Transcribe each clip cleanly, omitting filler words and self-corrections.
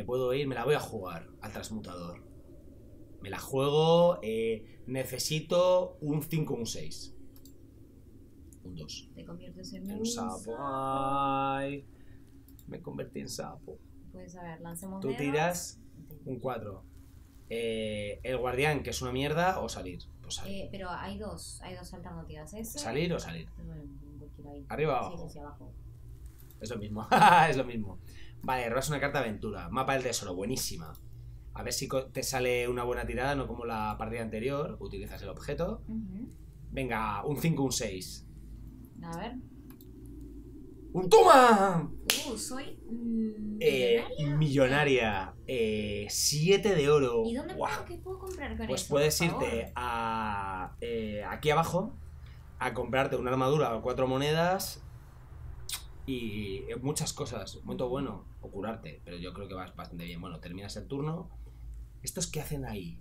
me puedo ir, me la voy a jugar al transmutador. Me la juego, necesito un 5 o un 6. Un 2. Te conviertes en un sapo. Ay, me convertí en sapo. Pues a ver, lancemos. Tú tiras un 4. El guardián, que es una mierda, o salir. Pues salir. Pero hay dos alternativas. ¿Ese? Salir o salir. Arriba o abajo. Sí, abajo. Es lo mismo. Es lo mismo. Vale, robas una carta de aventura. Mapa del tesoro, buenísima. A ver si te sale una buena tirada, no como la partida anterior. Utilizas el objeto. Venga, un 5, un 6. A ver. ¡Un toma! Soy millonaria. 7 de oro. ¿Y dónde puedo comprar con pues eso? Pues puedes irte a aquí abajo a comprarte una armadura o 4 monedas y muchas cosas. Muy bueno. O curarte, pero yo creo que vas bastante bien. Bueno, terminas el turno. ¿Estos qué hacen ahí?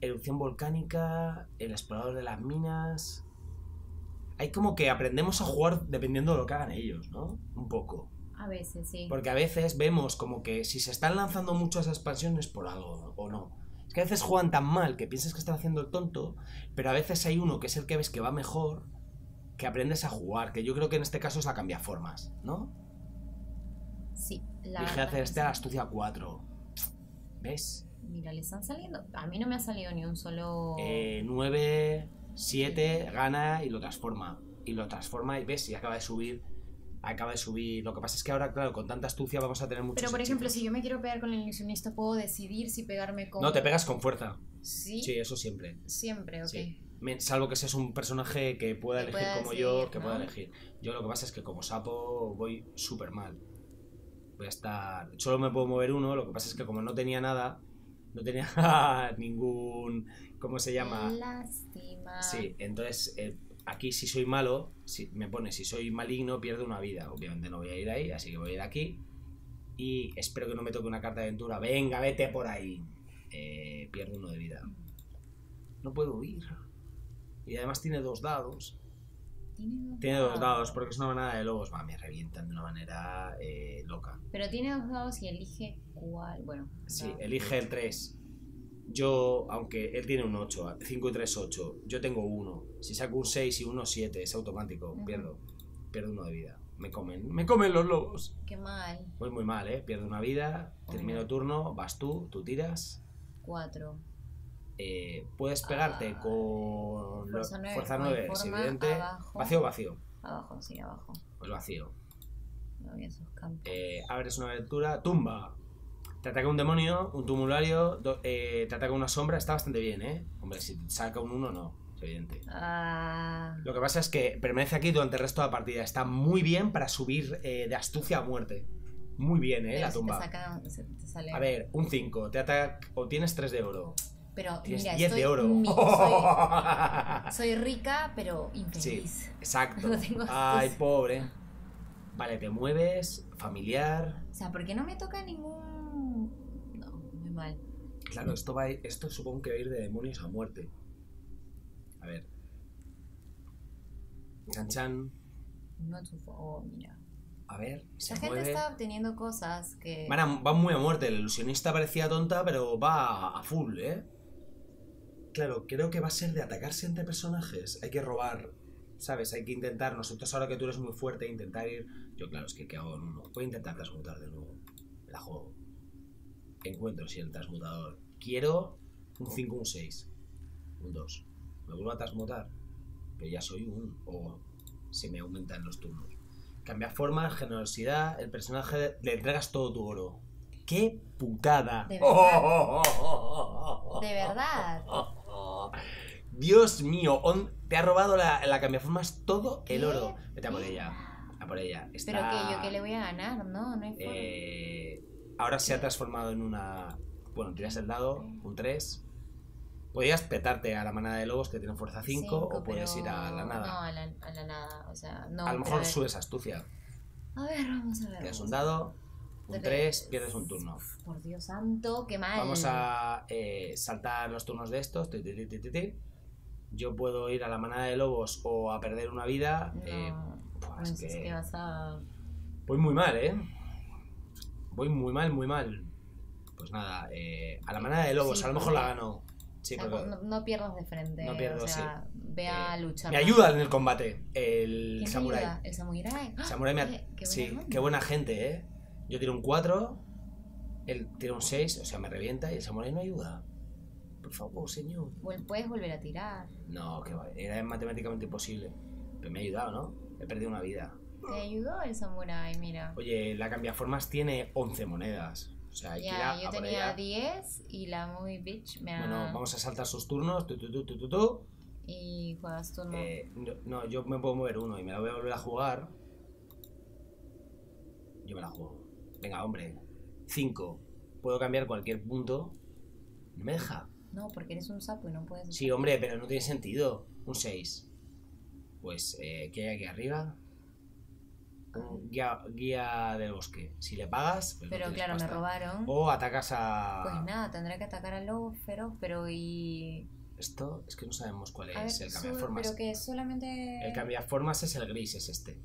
Erupción volcánica, el explorador de las minas. Hay como que aprendemos a jugar dependiendo de lo que hagan ellos, ¿no? Un poco. A veces, sí. Porque a veces vemos como que si se están lanzando muchas expansiones por algo, o no. Es que a veces juegan tan mal que piensas que están haciendo el tonto, pero a veces hay uno que es el que ves que va mejor, que aprendes a jugar, que yo creo que en este caso es la cambiaformas, ¿no? Sí. Dije hacer este a la astucia 4. ¿Ves? Mira, le están saliendo. A mí no me ha salido ni un solo... 9... 7, gana y lo transforma. Y lo transforma y ves, y acaba de subir. Acaba de subir. Lo que pasa es que ahora, claro, con tanta astucia vamos a tener mucho. Pero por ejemplo, si yo me quiero pegar con el ilusionista, puedo decidir si pegarme con... No, te pegas con fuerza. Sí. Sí, eso siempre. Siempre, ok. Sí. Salvo que seas un personaje que pueda elegir como yo, que pueda elegir. Yo lo que pasa es que como sapo voy súper mal. Voy a estar... Solo me puedo mover uno, lo que pasa es que como no tenía nada... No tenía ningún... ¿Cómo se llama? Lástima. Sí, entonces aquí si soy malo, me pone si soy maligno, pierdo una vida. Obviamente no voy a ir ahí, así que voy a ir aquí. Y espero que no me toque una carta de aventura. Venga, vete por ahí. Pierdo uno de vida. No puedo huir. Y además tiene 2 dados. Tiene 2 dados porque es una manada de lobos. Me revientan de una manera loca. Pero tiene 2 dados y elige cuál. Bueno, sí, elige el 3. Yo, aunque él tiene un 8, 5 y 3, 8. Yo tengo 1. Si saco un 6 y 1, 7. Es automático. Pierdo 1 de vida. Me comen los lobos. Qué mal. Pues muy mal, ¿eh? Pierdo una vida. Termino turno. Vas tú tiras. 4. Puedes pegarte con fuerza 9, es evidente. Abajo. ¿Vacío o vacío? Abajo, sí, abajo. Pues vacío. No voy a esos campos. Abres una aventura, tumba. Te ataca un demonio, un tumulario, te ataca una sombra, está bastante bien, ¿eh? Hombre, si te saca un 1, no, es evidente. Lo que pasa es que permanece aquí durante el resto de la partida. Está muy bien para subir de astucia a muerte. Muy bien, ¿eh? Pero la tumba. Te sale... A ver, un 5, te ataca o tienes 3 de oro. Pero mira, 10 de oro. Soy rica, pero infeliz. Sí, exacto. No. Ay, pobre. Vale, te mueves, familiar. O sea, ¿por qué no me toca ningún...? No, muy mal. Claro, esto supongo que va a ir de demonios a muerte. A ver. Chan-chan. No tu favor, mira. A ver, la gente está obteniendo cosas que... Van muy a muerte. El ilusionista parecía tonta, pero va a full, ¿eh? Claro, creo que va a ser de atacarse entre personajes. Hay que robar, ¿sabes? Hay que intentar. Nosotros, ahora que tú eres muy fuerte, intentar ir... Yo, claro, es que ¿qué hago en uno? Voy a intentar transmutar de nuevo. Me la juego. Encuentro, sí, el transmutador. Quiero un 5, un 6. Un 2. Me vuelvo a transmutar. Pero ya soy un... O se me aumentan los turnos. Cambia forma, generosidad, el personaje le entregas todo tu oro. ¡Qué putada! De verdad. De verdad. Dios mío, te ha robado la cambiaformas todo el oro. Vete a por ella. A por ella. Está... Pero que yo que le voy a ganar, ¿no? No hay forma. Ahora se ha transformado en una... Bueno, tiras el dado, un 3. Podrías petarte a la manada de lobos que tienen fuerza 5 o puedes ir a la nada. No, a la nada, o sea, no. A lo mejor subes astucia. A ver, vamos a ver. Tienes un dado, un 3, pierdes un turno. Por Dios santo, qué mal. Vamos a saltar los turnos de estos. Yo puedo ir a la manada de lobos o a perder una vida. Pues es que vas a... Pues muy mal, ¿eh? Voy muy mal, muy mal. Pues nada, a la manada de lobos, sí, a lo mejor la gano. Sí, o sea, pero no pierdas de frente. No pierdo, o sea, sí. Ve a luchar. Me ayuda en el combate el samurái. ¿El samurái? El samurái me ayuda. Sí, qué buena gente, ¿eh? Yo tiro un 4, él tira un 6, o sea, me revienta y el samurái no ayuda. Por favor, señor. Puedes volver a tirar. No, que vale. Era matemáticamente imposible. Pero me ha ayudado, ¿no? He perdido una vida. Te ayudó el samurái, mira. Oye, la cambiaformas tiene 11 monedas. O sea, ya, yo tenía 10 y la movie bitch me ha... Bueno, vamos a saltar sus turnos. Y juegas turno. No, yo me puedo mover uno y me la voy a volver a jugar. Yo me la juego. Venga, hombre. 5. Puedo cambiar cualquier punto. No me deja. No, porque eres un sapo y no puedes... Sí, hombre, pero no tiene sentido. Un 6. Pues, ¿qué hay aquí arriba? Guía del bosque. Si le pagas, pues pero no, claro, pasta. Me robaron. O atacas a... Pues nada, tendrá que atacar al lobo feroz, pero y... Esto es que no sabemos cuál es. Ver, el cambiaformas. Pero que solamente... El cambiaformas es el gris, es este.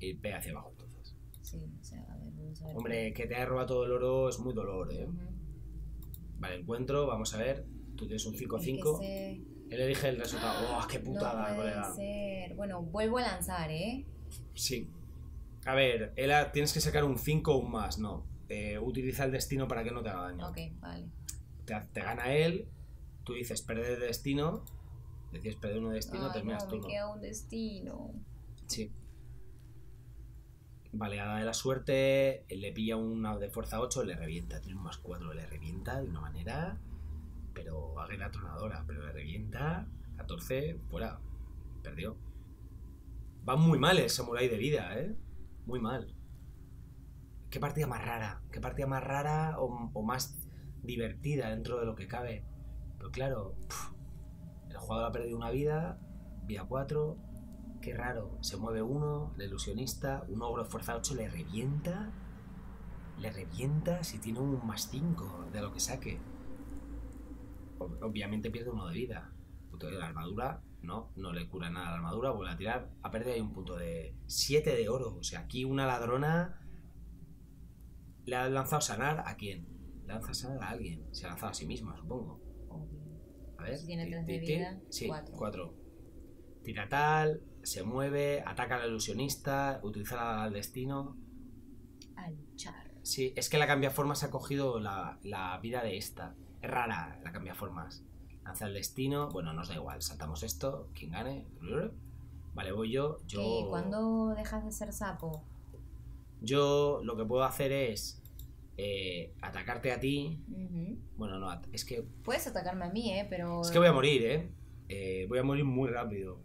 Y ve hacia abajo entonces. Sí, o sea, a ver, vamos a ver. Hombre, que te haya robado todo el oro es muy dolor, ¿eh? Vale, encuentro, vamos a ver. Tú tienes un 5-5. Él elige el resultado. ¡Oh, qué putada, no puede ser! Bueno, vuelvo a lanzar, ¿eh? Sí. A ver, Ela, tienes que sacar un 5 o un más, no. Utiliza el destino para que no te haga daño. Ok, vale. Te gana él, tú dices perder destino, decides perder uno de destino, terminas turno. Me queda un destino. Sí. Vale, ha dado la suerte, él le pilla una de fuerza 8, le revienta, tiene un más 4, le revienta de una manera, pero águila tronadora, pero le revienta, 14, fuera, perdió. Va muy mal el samurái de vida, ¿eh? Muy mal. ¿Qué partida más rara? ¿Qué partida más rara o más divertida dentro de lo que cabe? Pero claro, el jugador ha perdido una vida, vida 4, qué raro. Se mueve uno, el ilusionista, un ogro de fuerza 8 le revienta si tiene un más 5 de lo que saque. Obviamente pierde uno de vida. La armadura... No le cura nada la armadura, vuelve a tirar. Ha perdido ahí un punto de 7 de oro. O sea, aquí una ladrona le ha lanzado sanar a quién. Le lanza sanar a alguien. Se ha lanzado a sí misma, supongo. A ver. Si tiene 3 de vida. Sí, 4. Tira tal, se mueve, ataca al ilusionista, utiliza al destino. A luchar. Sí, es que la cambiaformas ha cogido la vida de esta. Es rara la cambiaformas. Lanza el destino, bueno, nos da igual, saltamos esto, quien gane. Vale, voy yo. ¿Y cuándo dejas de ser sapo? Yo lo que puedo hacer es atacarte a ti. Bueno, no, es que... Puedes atacarme a mí, pero... Es que voy a morir, voy a morir muy rápido.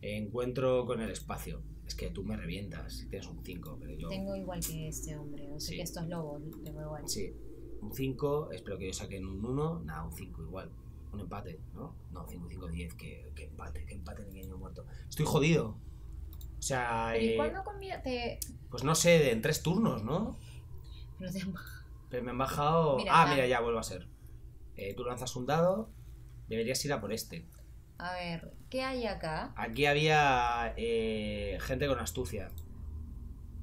Encuentro con el espacio. Es que tú me revientas, si tienes un 5, pero yo... Tengo igual que este hombre, o sea, sí. Que estos lobos, tengo igual. Sí, un 5, espero que yo saquen un 1, nada, un 5 igual. Un empate, ¿no? No, 5-5-10, que empate ni niño muerto. Estoy jodido. O sea... ¿Y cuándo convierte? Pues no sé, en 3 turnos, ¿no? Pero te han bajado. Pero me han bajado... Mira, mira, ya vuelvo a ser. Tú lanzas un dado, deberías ir a por este. A ver, ¿qué hay acá? Aquí había gente con astucia.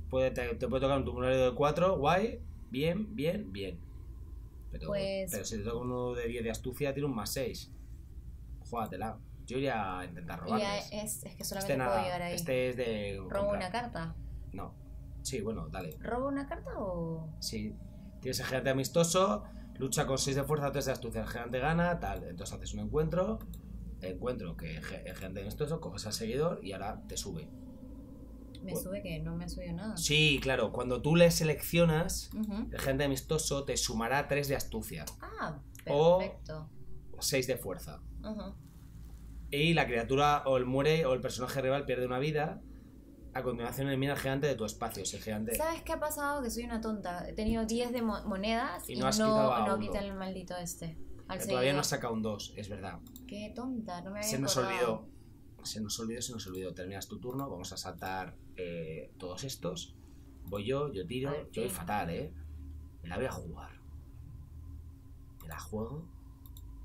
Te puede tocar un tumulario de 4, guay, bien. Pero si te toca uno de 10 de astucia, tiene un más 6. Júgatela. Yo iría a intentar robarles. Es que solamente puedo llegar ahí. Este es de... ¿Robo una carta? No. Sí, bueno, dale. ¿Robo una carta o...? Sí. Tienes el gigante amistoso, lucha con 6 de fuerza, 3 de astucia. El gigante gana, tal. Entonces haces un encuentro. Que el gigante amistoso, coges al seguidor y ahora te sube. ¿Me sube que no me ha subido nada? Sí, claro. Cuando tú le seleccionas, el gigante amistoso te sumará 3 de astucia. Ah, perfecto. O 6 de fuerza. Y la criatura o el muere o el personaje rival pierde una vida. A continuación elimina al gigante de tu espacio. Si el gigante... ¿Sabes qué ha pasado? Que soy una tonta. He tenido 10 de monedas y no quitan el maldito este. Todavía no has sacado un 2, es verdad. Qué tonta, no me había acordado. Se nos olvidó. Terminas tu turno, vamos a saltar todos estos. Voy yo tiro. Yo voy fatal, Me la voy a jugar. Me la juego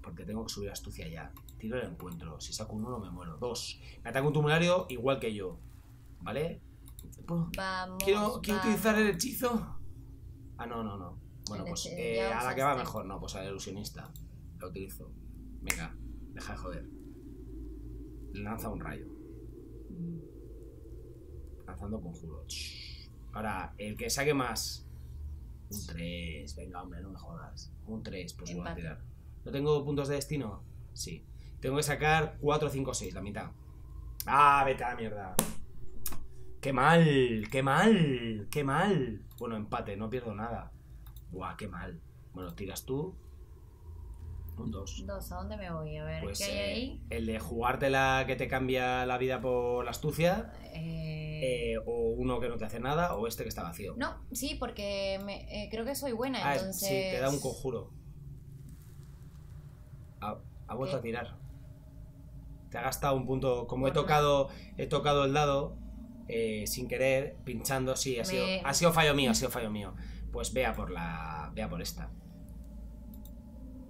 porque tengo que subir astucia ya. Tiro el encuentro. Si saco un 1 me muero. 2. Me ataca un tumulario igual que yo. ¿Vale? Vamos, quiero utilizar el hechizo. Ah, no, no, no. Bueno, pues a la que va mejor, no, pues al ilusionista. Lo utilizo. Venga, deja de joder. Lanza un rayo. Lanzando conjuro. Ahora, el que saque más. Un 3. Venga, hombre, no me jodas. Un 3, pues voy a tirar. ¿No tengo puntos de destino? Sí. Tengo que sacar 4, 5, 6, la mitad. Ah, vete a la mierda. ¡Qué mal! ¡Qué mal! ¡Qué mal! Bueno, empate, no pierdo nada. Buah, qué mal. Bueno, tiras tú. Un 2. ¿A dónde me voy? A ver, pues, ¿qué hay ahí? El de jugártela que te cambia la vida por la astucia. O uno que no te hace nada, o este que está vacío. No, sí, porque me, creo que soy buena, entonces... Sí, te da un conjuro. Ha vuelto a tirar. Te ha gastado un punto. Como he tocado el dado sin querer, pinchando, sí, ha sido fallo mío, ha sido fallo mío. Pues vea por esta.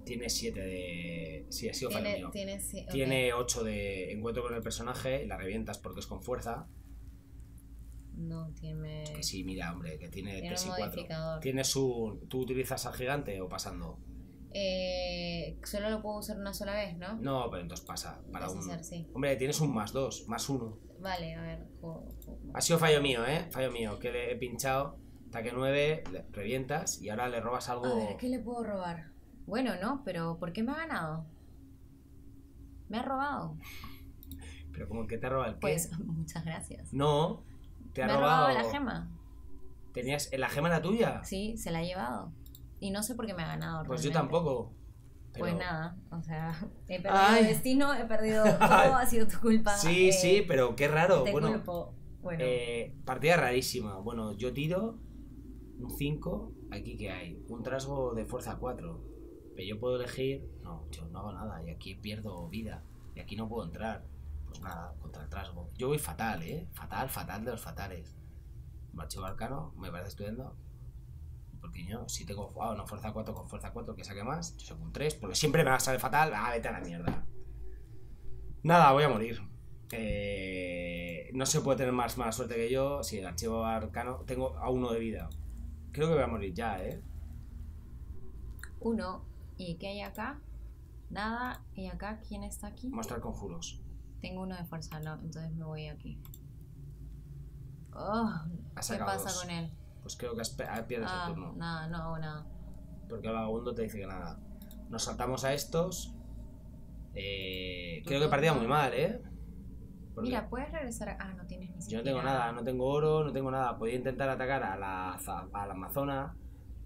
Tiene 7 de... Sí, ha sido fallo mío. Tiene 8 de encuentro con el personaje, la revientas porque es con fuerza. No, tiene... Que sí, mira, hombre, que tiene 3 y 4. ¿Tienes un... ¿Tú utilizas al gigante o pasando? Solo lo puedo usar una sola vez, ¿no? No, pero entonces pasa. Para un... usar, sí. Hombre, tienes un más 2, más 1. Vale, a ver. Ha sido fallo mío, ¿eh? Fallo mío, que le he pinchado. Ataque 9, le revientas y ahora le robas algo... A ver, ¿qué le puedo robar? Bueno, no, pero ¿por qué me ha ganado? Me ha robado. ¿Pero como que te ha robado el qué? Pues, muchas gracias. No... Te ha robado la gema. ¿Tenías la gema era tuya? Sí, se la he llevado. Y no sé por qué me ha ganado. Pues realmente. Yo tampoco. Pero... Pues nada, o sea, he perdido el destino, he perdido todo, ha sido tu culpa. Sí, sí, pero qué raro. Te culpo. Bueno. Partida rarísima. Bueno, yo tiro un 5. Aquí que hay un trasgo de fuerza 4. Pero yo puedo elegir. No, yo no hago nada. Y aquí pierdo vida. Y aquí no puedo entrar. Pues nada, contra el trasgo. Yo voy fatal, fatal, fatal de los fatales. Marchivo arcano, me parece estupendo. Porque yo, si tengo jugado una fuerza 4 con fuerza 4 que saque más, yo saco un 3, porque siempre me va a salir fatal. Ah, vete a la mierda. Nada, voy a morir. No se puede tener más mala suerte que yo. Si el archivo arcano, tengo a 1 de vida. Creo que voy a morir ya, Uno. ¿Y qué hay acá? Nada. ¿Y acá quién está aquí? Mostrar conjuros. Tengo uno de fuerza, no, entonces me voy aquí. Oh, ¿qué pasa con él? Pues creo que pierdes el turno. Nada, no hago nada. Porque el vagabundo te dice que nada. Nos saltamos a estos. Creo que partida muy mal, Mira, puedes regresar a... Ah, no tienes ni siquiera. Yo no tengo nada, no tengo oro, no tengo nada. Podía intentar atacar a la amazona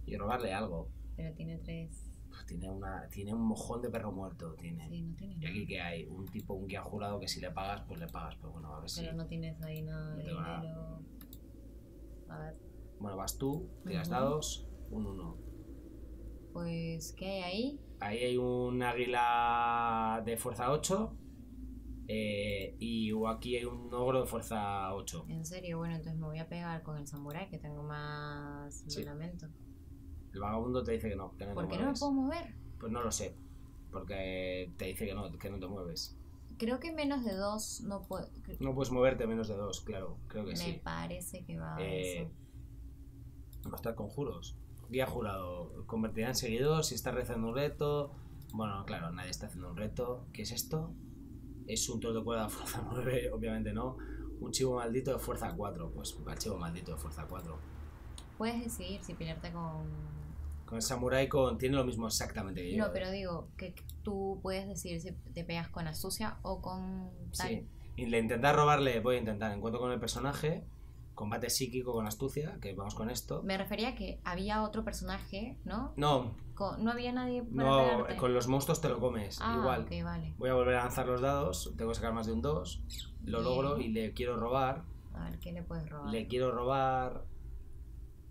y robarle algo. Pero tiene 3. Tiene un mojón de perro muerto. Sí, no tiene. Y aquí que hay un tipo, un guía jurado que si le pagas, pues le pagas. Pero bueno, a ver si. Pero no tienes ahí nada de dinero. A ver. Bueno, vas tú, tiras dados, un 1. Pues, ¿qué hay ahí? Ahí hay un águila de fuerza 8. Y aquí hay un ogro de fuerza 8. ¿En serio? Bueno, entonces me voy a pegar con el samurái que tengo más reglamento. El vagabundo te dice que no. ¿Por qué no me puedo mover? Pues no lo sé. Porque te dice que no te mueves. Creo que menos de 2 no puedo. No puedes moverte menos de 2, claro. Creo que sí. Me parece que va a eso. Mostrar conjuros. Guía jurado. Convertirá en seguidor si estás realizando un reto. Bueno, claro, nadie está haciendo un reto. ¿Qué es esto? Es un toro de cuerda de fuerza 9, obviamente no. Un chivo maldito de fuerza 4. Pues el chivo maldito de fuerza 4. Puedes decidir si pelearte con. Con el samurái tiene lo mismo exactamente que yo. No, pero digo que tú puedes decidir si te pegas con astucia o con tal. Sí, y le intentas robarle, voy a intentar encuentro con el personaje, combate psíquico con astucia, que vamos con esto. Me refería a que había otro personaje, ¿no? No. No había nadie para pegarte. Con los monstruos te lo comes, igual. Okay, vale. Voy a volver a lanzar los dados, tengo que sacar más de un 2, lo logro y le quiero robar. A ver, ¿qué le puedes robar? Le quiero robar...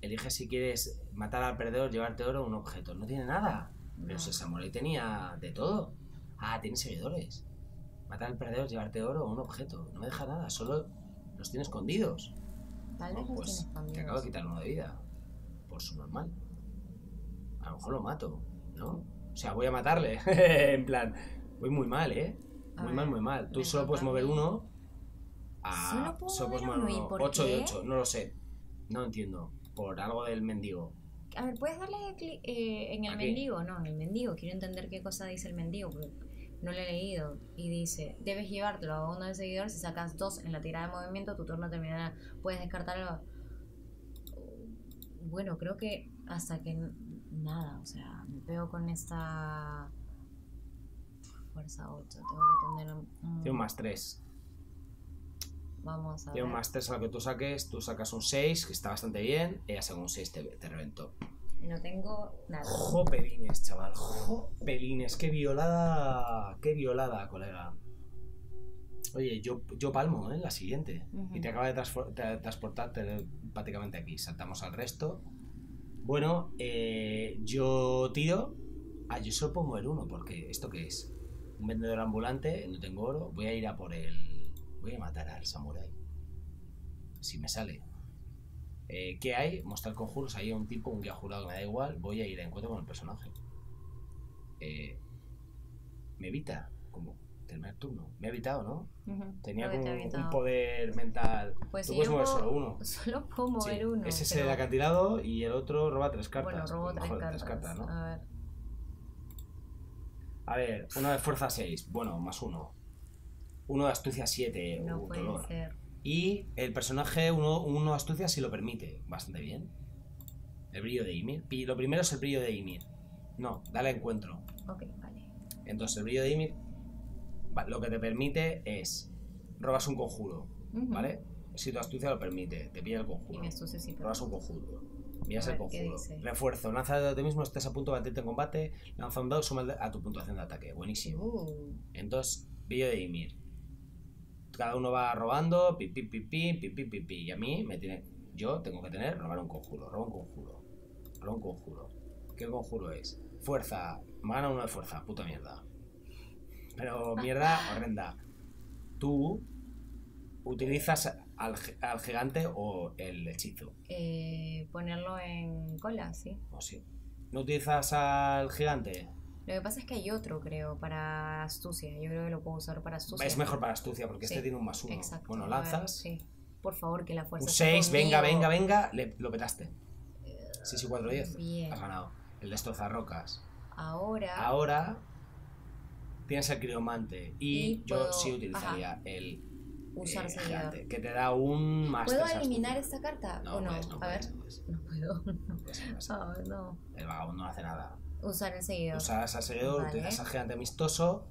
Elige si quieres matar al perdedor, llevarte oro o un objeto. No tiene nada. No. Pero ese samurái tenía de todo. Ah, tiene seguidores. Matar al perdedor, llevarte oro o un objeto. No me deja nada, solo los tiene escondidos. Tal vez los tiene escondidos. Te acabo de quitar uno de vida. Por su normal. A lo mejor lo mato, ¿no? O sea, voy a matarle. En plan, voy muy mal, Muy mal, muy mal. Tú solo puedes mover uno. Solo puedes mover uno. 8 y 8, no lo sé. No entiendo. Por algo del mendigo. A ver, ¿puedes darle clic en el mendigo? No, en el mendigo. Quiero entender qué cosa dice el mendigo, porque no lo he leído. Y dice, debes llevártelo a uno de seguidores. Si sacas 2 en la tirada de movimiento, tu turno terminará. Puedes descartarlo. Bueno, creo que hasta que... Nada, o sea, me pego con esta... Fuerza 8, tengo que tener un... Tiene un +3. Vamos a ver. Tiene un +3 a lo que tú saques. Tú sacas un 6, que está bastante bien. Ella saca un 6, te reventó. No tengo nada. Jopelines, chaval. Jopelines. Qué violada. Qué violada, colega. Oye, yo palmo, ¿eh? La siguiente. Y te acaba de transportar prácticamente aquí. Saltamos al resto. Bueno, yo tiro. Ah, yo solo pongo el 1, porque ¿esto qué es? Un vendedor ambulante, no tengo oro. Voy a ir a por el... Voy a matar al samurái. Si me sale. ¿Qué hay? Mostrar conjuros. Ahí hay un tipo, un guía jurado que me da igual. Voy a ir a encuentro con el personaje. Me evita. ¿Cómo? Terminar turno. Me ha evitado, ¿no? Tenía como un poder mental. Pues tú puedes mover solo uno. Solo puedo mover uno. Ese es el acantilado y el otro roba 3 cartas. Bueno, robo 3 cartas, ¿no? A ver. A ver, uno de fuerza 6, bueno, +1. Uno de astucia 7, no puede ser. Y el personaje, uno de astucia si lo permite, bastante bien. El brillo de Ymir. Lo primero es el brillo de Ymir. No, dale encuentro. Ok, vale. Entonces el brillo de Ymir lo que te permite es, robas un conjuro, ¿vale? Si tu astucia lo permite, te pilla el conjuro. Y mi astucia sí. Robas un conjuro. Miras el conjuro. Refuerzo. Lanza a ti mismo, estás a punto de batirte en combate. Lanza un dado, suma a tu puntuación de ataque. Buenísimo. Entonces, brillo de Ymir. Cada uno va robando. Pi, pi, pi, pi, pi, pi, pi, pi. Y a mí me tiene. Yo tengo que tener. Robar un conjuro. Robo un conjuro. Robo un conjuro. ¿Qué conjuro es? Fuerza. Me gana uno de fuerza. Puta mierda. Pero mierda horrenda. Tú utilizas al gigante o el hechizo. Ponerlo en cola, sí. O sí. ¿No utilizas al gigante? Lo que pasa es que hay otro, creo, para astucia. Yo creo que lo puedo usar para astucia. Es mejor para astucia porque sí, este tiene un +1. Exacto. Bueno, lanzas. Ver, sí. Por favor, que la fuerza. Un 6, venga, venga, venga. Lo petaste. 6 y 4, 10. Bien. Has ganado. El destrozarrocas. Ahora tienes el criomante. Y yo sí utilizaría el. Usar gigante, que te da un +3. ¿Puedo eliminar esta carta? No, o no, puedes, no a puedes, ver. No puedo. No. El vagabundo no hace nada. Usar el seguidor. Usas al seguidor, vale. Utilizas al gigante amistoso,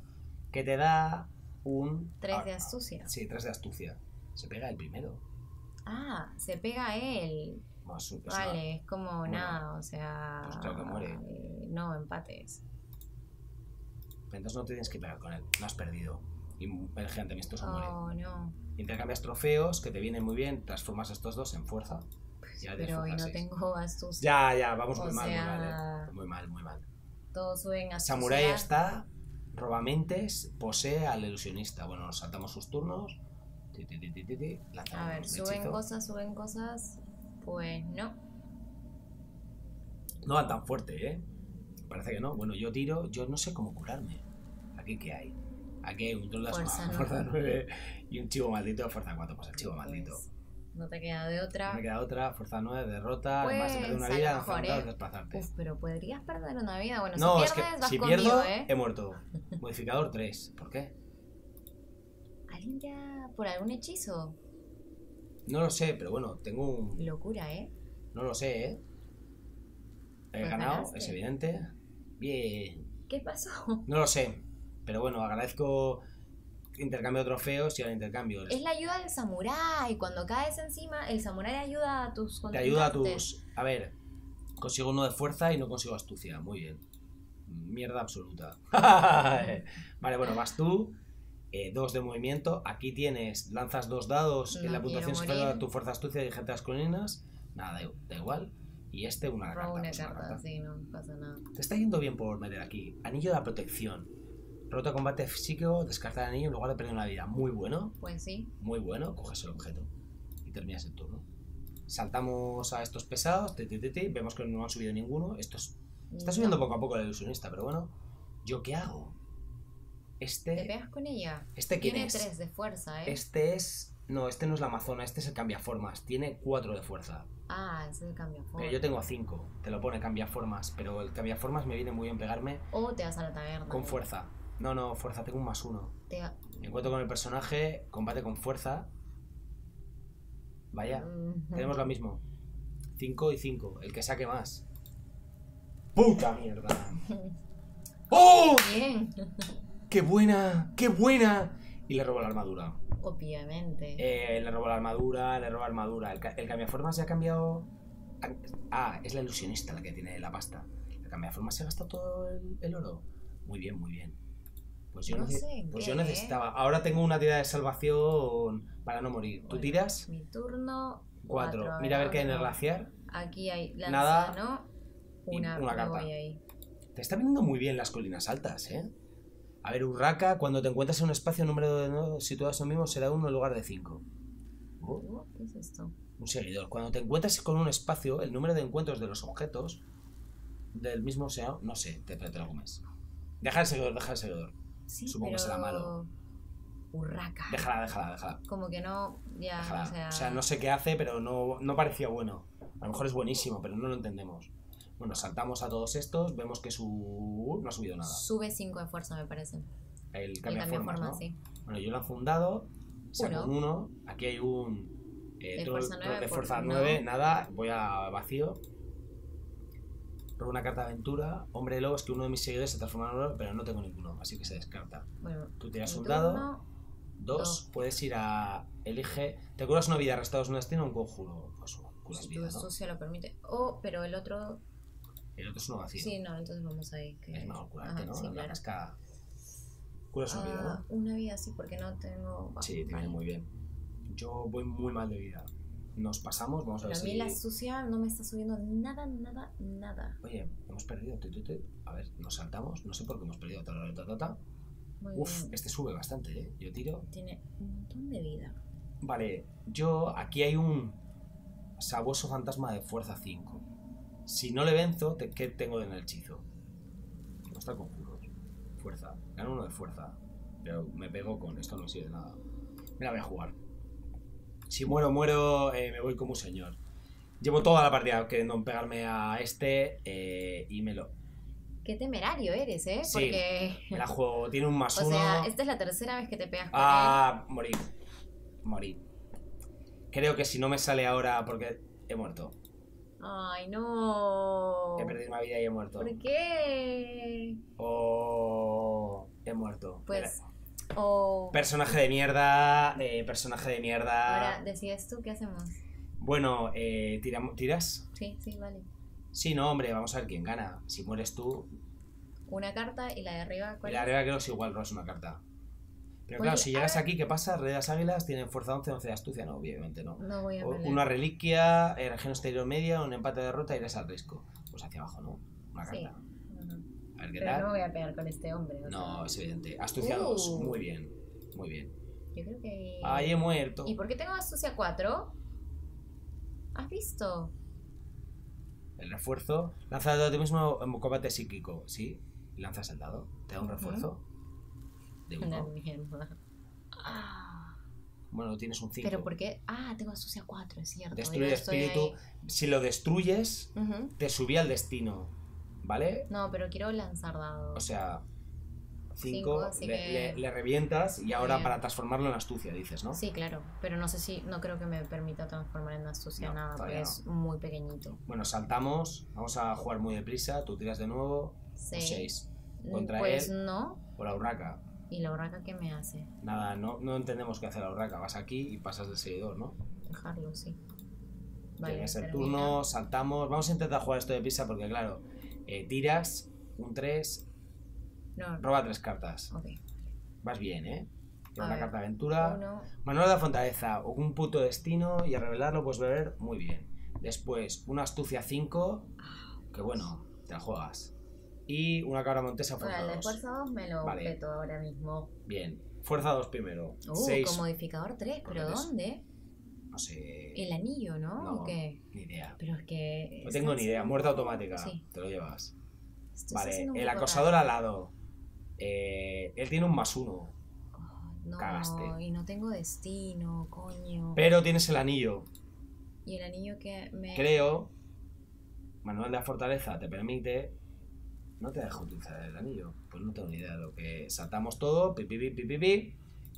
que te da un 3 de astucia. Sí, 3 de astucia. Se pega el primero. Ah, se pega él. Vale, es como nada, o sea. Pues creo que muere. No, empates. Entonces no te tienes que pegar con él, no has perdido. Y el gigante amistoso muere. No. Intercambias trofeos que te vienen muy bien, transformas estos 2 en fuerza. Ya pero hoy no tengo astucia. Ya, vamos muy mal, muy mal. Todos suben astucia. Samurai está, robamentes, posee al ilusionista. Bueno, nos saltamos sus turnos. A ver, suben cosas. Pues no. No van tan fuerte, ¿eh? Parece que no. Bueno, yo tiro, yo no sé cómo curarme. ¿Aquí qué hay? Aquí hay un troll de fuerza 9 y un chivo maldito de fuerza 4. Pues el chivo maldito. No te queda de otra. No me queda otra. Fuerza 9, derrota. Pues, vas a perder una vida, enfrentados, desplazarte. Uf, pero podrías perder una vida. Bueno, no, si pierdes, es que vas conmigo, ¿eh? He muerto. Modificador 3. ¿Por qué? ¿Alguien ya por algún hechizo? No lo sé, pero bueno, tengo un... Locura, ¿eh? No lo sé, ¿eh? He ganado, ganaste. Es evidente. Bien. ¿Qué pasó? No lo sé. Pero bueno, agradezco intercambio de trofeos y el intercambio. Es la ayuda del samurái. Cuando caes encima, el samurái ayuda a tus contrincantes. Te ayuda a tus... A ver, consigo uno de fuerza y no consigo astucia. Muy bien. Mierda absoluta. Vale, bueno, vas tú. 2 de movimiento. Aquí tienes, lanzas 2 dados. En la puntuación se da tu fuerza, astucia y gentes colinas. Nada, da igual. Y este una carta. Sí, no pasa nada. Te está yendo bien por meter aquí. Anillo de la protección. Roto combate psíquico, descartar el anillo en lugar de perder una vida. Muy bueno. Pues sí. Muy bueno. Coges el objeto y terminas el turno. Saltamos a estos pesados. Vemos que no han subido ninguno. Estos está subiendo poco a poco el ilusionista, pero bueno. ¿Yo qué hago? ¿Te pegas con ella? ¿Este quién es? Tiene 3 de fuerza, ¿eh? Este es No, este no es la amazona, este es el cambiaformas. Tiene 4 de fuerza. Ah, es el cambiaformas. Pero yo tengo 5. Te lo pone cambiaformas, pero el cambiaformas me viene muy bien pegarme. O te vas a la taberna. Con fuerza. No, no, fuerza, tengo un +1. Encuentro con el personaje, combate con fuerza. Vaya, tenemos lo mismo. 5 y 5, el que saque más. ¡Puta mierda! ¡Oh! Bien. ¡Qué buena! ¡Qué buena! Y le robo la armadura. Obviamente. Le robo la armadura, le robo armadura. El cambiaformas se ha cambiado... Ah, es la ilusionista la que tiene la pasta. El cambiaformas se gasta todo el oro. Muy bien, muy bien. Pues yo, no sé pues yo necesitaba. Ahora tengo una tirada de salvación para no morir. ¿Tú tiras? Mi turno. 4. Mira a ver qué hay en el glaciar. Aquí hay la nada, ¿no? Una carta. Ahí. Te está viniendo muy bien las colinas altas, ¿eh? A ver, Urraca, cuando te encuentras en un espacio, número de nodos situados en mismo será 1 en lugar de 5. Oh. ¿Qué es esto? Un seguidor. Cuando te encuentras con un espacio, el número de encuentros de los objetos del mismo sea. No sé, te lo comes. Deja el seguidor, deja el seguidor. Sí, supongo que será malo. Urraca. Déjala. Como que no. Ya, déjala. O sea, no sé qué hace, pero no parecía bueno. A lo mejor es buenísimo, pero no lo entendemos. Bueno, saltamos a todos estos. Vemos que su... no ha subido nada. Sube 5 de fuerza, me parece. El cambiaformas, ¿no? Sí. Bueno, yo lo he fundado. Saco un 1. Aquí hay un... de fuerza 9. Nada, voy a vacío. Robo una carta de aventura. Hombre de lobo, es que uno de mis seguidores se transforma en oro, pero no tengo ninguno, así que se descarta. Bueno, tú tiras un dado. 2, puedes ir a... Elige... Te curas una vida, restados un destino o un conjuro. Pues curas vida, ¿no? Esto se lo permite. Oh, pero el otro... El otro es uno vacío. Sí, no, entonces vamos ahí. Que... Es mejor curarte, ajá, ¿no? Sí, claro. Cascada. Curas una vida, ¿no? Una vida, sí, porque no tengo... Bah, sí, te viene muy bien. Yo voy muy mal de vida. Nos pasamos, vamos a ver si... Pero a mí la sucia no me está subiendo nada. Oye, hemos perdido. A ver, nos saltamos. No sé por qué hemos perdido. Uf, este sube bastante, ¿eh? Yo tiro. Tiene un montón de vida. Vale, yo... Aquí hay un sabueso fantasma de fuerza 5. Si no le venzo, ¿qué tengo en el hechizo? No está con culo. Fuerza. Gano 1 de fuerza. Pero me pego con esto, no sirve de nada. Me la voy a jugar. Si muero, me voy como un señor. Llevo toda la partida queriendo pegarme a este y me lo... Qué temerario eres, ¿eh? Sí, porque... me la juego. Tiene un +1. O sea, esta es la tercera vez que te pegas con él. Morí. Creo que si no me sale ahora porque he muerto. Ay, no. He perdido una vida y he muerto. ¿Por qué? Oh, he muerto. Pues... Mira. Oh. Personaje de mierda. Ahora, decides tú, ¿qué hacemos? Bueno, ¿tiras? Sí, vale. Sí, no, hombre, vamos a ver quién gana. Si mueres tú... Una carta y la de arriba, ¿cuál? Y la de arriba creo que es igual, robas una carta. Pero claro, si llegas aquí, ¿qué pasa? Redas águilas tienen fuerza 11, 11 de astucia. No, obviamente no. No voy a pelear. Una reliquia, región exterior media, un empate de derrota y irás al risco. Pues hacia abajo, ¿no? Una carta. Sí. Pero no voy a pegar con este hombre. No, es evidente. Astucia 2. Muy bien. Muy bien. Yo creo que... Ahí he muerto. ¿Y por qué tengo astucia 4? ¿Has visto? El refuerzo. Lanza el dado a ti mismo en combate psíquico. Sí. Lanzas el dado. Te da un refuerzo. De 1. Bueno, tienes un 5. Pero ¿por qué? Ah, tengo astucia 4, es cierto. Destruye el espíritu. Si lo destruyes, te subí al destino. ¿Vale? No, pero quiero lanzar dados. O sea, 5 le revientas y ahora para transformarlo en astucia, dices, ¿no? Sí, claro, pero no sé si, no creo que me permita transformar en astucia nada, porque es muy pequeñito. Bueno, saltamos, vamos a jugar muy deprisa, tú tiras de nuevo, 6. Contra pues él, no. O la urraca. ¿Y la urraca qué me hace? Nada, no entendemos qué hace la urraca, vas aquí y pasas del seguidor, ¿no? Dejarlo, sí. Vale, tienes el turno, saltamos, vamos a intentar jugar esto deprisa porque claro... tiras un 3, roba 3 cartas. Okay. Vas bien, ¿eh? Tira una carta de aventura. Manual de la fortaleza, un puto destino y a revelarlo puedes beber muy bien. Después, una astucia 5, que bueno, te la juegas. Y una cabra montesa fuerza 2. Bueno, el de fuerza 2 me lo peto ahora mismo. Bien, fuerza 2 primero. Con modificador 3, ¿pero dónde? No sé... El anillo, ¿no? No, ¿o qué? Ni idea. Pero es que... No tengo ni idea. Muerta automática. Sí. Te lo llevas. Vale. El acosador alado. Él tiene un +1. Oh, No, cagaste. Y no tengo destino, coño. Pero tienes el anillo. Y el anillo que me... Creo. Manual de la Fortaleza te permite... No te deja utilizar el anillo. Pues no tengo ni idea de lo que... Saltamos todo. Pi, pi, pi, pi, pi, pi.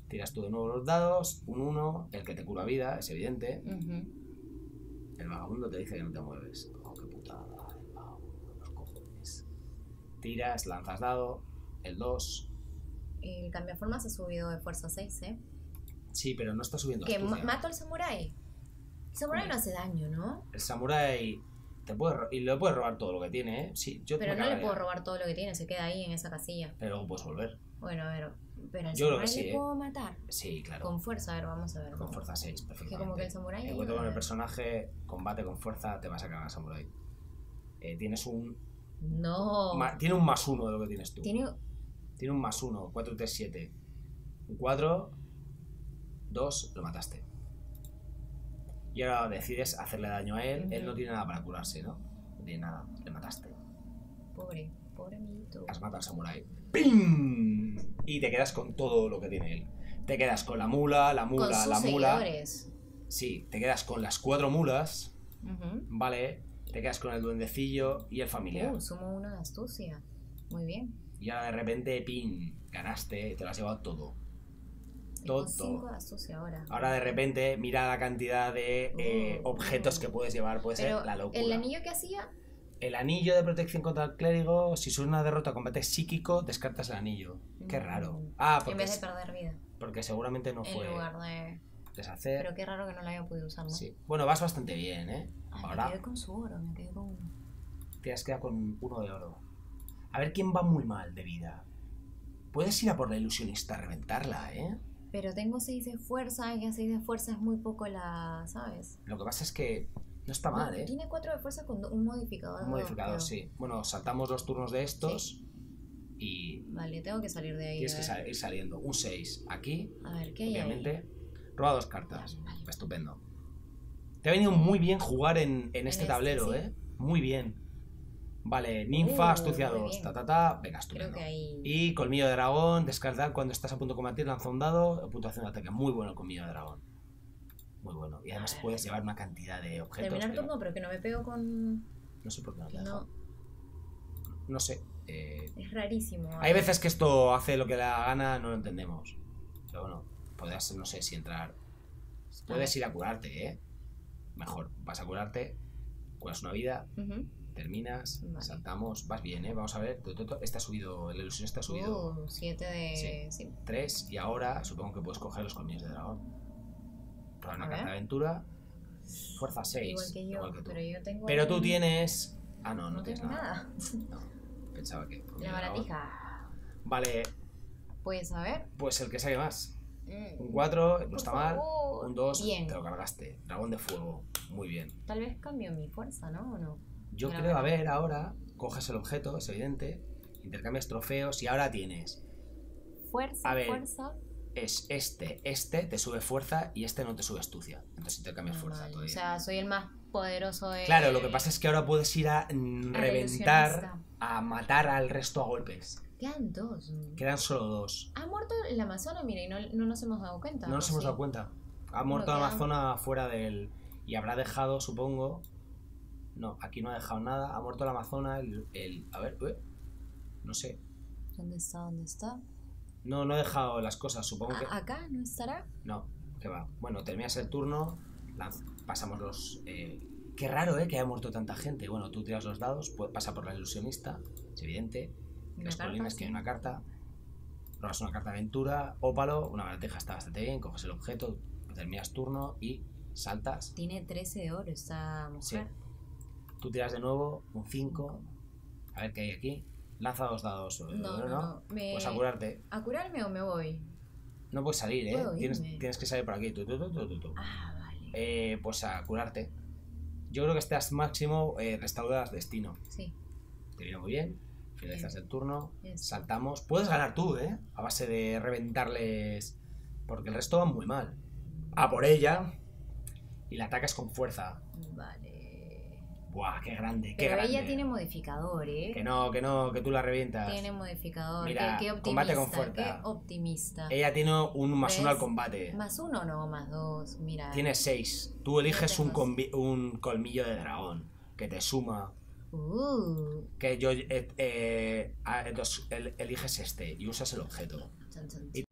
Tiras tú de nuevo los dados. Un 1. El que te cura vida, es evidente. Uh-huh. El vagabundo te dice que no te mueves. Oh, qué putada. El vagabundo, los cojones. Tiras, lanzas dado. El 2. El cambiaformas ha subido de fuerza 6, ¿eh? Sí, pero no está subiendo. ¿Que mato al samurái? El samurái no hace daño, ¿no? El samurái... Y le puedes robar todo lo que tiene, ¿eh? Sí, yo pero no cagaría. Le puedo robar todo lo que tiene, se queda ahí en esa casilla. Pero luego puedes volver. Bueno, a ver, pero al samurái sí, le puedo matar. Sí, claro. Con fuerza, a ver, vamos a ver. Con fuerza 6, perfectamente. Es que como que el samurái... Encuentro con el personaje, combate con fuerza, te vas a cagar al samurái. Tienes un... No. Tiene un +1 de lo que tienes tú. Tiene un +1, 4, 3, 7. 4, 2, lo mataste. Y ahora decides hacerle daño a él. Uh-huh. Él no tiene nada para curarse, ¿no? No tiene nada. Le mataste. Pobre, pobre amiguito. Has matado al samurái. ¡Pim! Y te quedas con todo lo que tiene él. Te quedas con la mula, con sus seguidores. Sí, te quedas con las 4 mulas. Uh-huh. Vale. Te quedas con el duendecillo y el familiar. Sumo 1 de astucia. Muy bien. Y ahora de repente, ¡pim! Ganaste. Te lo has llevado todo. Todo. Ahora de repente mira la cantidad de objetos que puedes llevar. Puede ser la locura. ¿El anillo que hacía? El anillo de protección contra el clérigo. Si sufres una derrota o combate psíquico, descartas el anillo. Qué raro. Ah, porque, en vez de perder vida. Porque seguramente no fue. En lugar de deshacer. Pero qué raro que no lo haya podido usar, ¿no? Sí. Bueno, vas bastante bien, ¿eh? Ahora. Me quedé con su oro, me quedé con uno. Te has quedado con 1 de oro. A ver quién va muy mal de vida. Puedes ir a por la ilusionista a reventarla, ¿eh? Pero tengo 6 de fuerza, y a 6 de fuerza es muy poco la... ¿sabes? Lo que pasa es que no está mal, ¿eh? Tiene 4 de fuerza con un modificador. Un modificador, pero... sí. Bueno, saltamos 2 turnos de estos, sí. Y... Vale, tengo que salir de ahí. Tienes que ir saliendo. Un 6 aquí. A ver, ¿qué hay obviamente. Ahí? Roba 2 cartas. Vale. Estupendo. Te ha venido muy bien jugar en este tablero, sí. ¿Eh? Muy bien. Vale, ninfa, astucia 2, ta ta ta, venga, estupendo. Ahí... Y colmillo de dragón, descartar cuando estás a punto de combatir, lanza un dado, puntuación de ataque. Muy bueno el colmillo de dragón. Muy bueno. Y además puedes llevar una cantidad de objetos. Terminar el turno, pero que no me pego con... No sé por qué no te dejo. No sé. Es rarísimo. Hay veces que esto hace lo que le da gana, no lo entendemos. Pero bueno, podrás, no sé si entrar... Puedes ir a curarte, ¿eh? Mejor, vas a curarte, curas una vida... Uh-huh. Terminas, vale. Saltamos, vas bien, ¿eh? Vamos a ver, este ha subido, la ilusión está subido. 7 de... Sí. 3, y ahora supongo que puedes coger los colmillos de dragón. Para una carta de aventura, fuerza 6. Igual que yo, igual que tú. Pero yo tengo... Pero tú tienes... Ah, no, no tienes nada. No, pensaba que... La baratija. Vale. Pues a ver. Pues el que saque más. Un 4, no está mal. Un 2, te lo cargaste. Dragón de fuego, muy bien. Tal vez cambio mi fuerza, ¿no? ¿O no? Yo creo, a ver, ahora coges el objeto, es evidente, intercambias trofeos y ahora tienes... Fuerza, a ver, fuerza... Es este te sube fuerza y este no te sube astucia. Entonces intercambias fuerza todavía. O sea, soy el más poderoso de... Claro, lo que pasa es que ahora puedes ir a reventar, a matar al resto a golpes. Quedan 2. Quedan solo 2. Ha muerto el Amazonas, mira, y no nos hemos dado cuenta. No nos hemos dado cuenta. Ha muerto el Amazonas fuera del... Y habrá dejado, supongo... No, aquí no ha dejado nada. Ha muerto el Amazonas, a ver, no sé. ¿Dónde está? No, no he dejado las cosas, supongo que... ¿Acá no estará? No, que va. Bueno, terminas el turno, pasamos los... Qué raro, que haya muerto tanta gente. Bueno, tú tiras los dados, pasa por la ilusionista, es evidente. Las colinas tienen una carta. Robas una carta de aventura, ópalo, una barateja está bastante bien, coges el objeto, terminas turno y saltas. Tiene 13 de oro esta mujer. Sí. Tú tiras de nuevo, un 5. A ver qué hay aquí. Lanza 2 dados. No. Pues a curarte. ¿A curarme o me voy? No puedes salir, ¿eh? Tienes que salir por aquí. Ah, vale. Pues a curarte. Yo creo que estás máximo restauras destino. Sí. Te viene muy bien. Finalizas el turno. Saltamos. Puedes ganar tú, ¿eh? A base de reventarles. Porque el resto va muy mal. A por ella. Y la atacas con fuerza. Vale. ¡Buah, qué grande! Pero qué grande. Ella tiene modificador, ¿eh? Que no, que tú la revientas. Tiene modificador. Mira, qué optimista, qué optimista. Ella tiene un +1 al combate. +1 no, +2, mira. Tiene 6. Tú eliges un colmillo de dragón que te suma. Que eliges este y usas el objeto. Chan, chan, chan. Y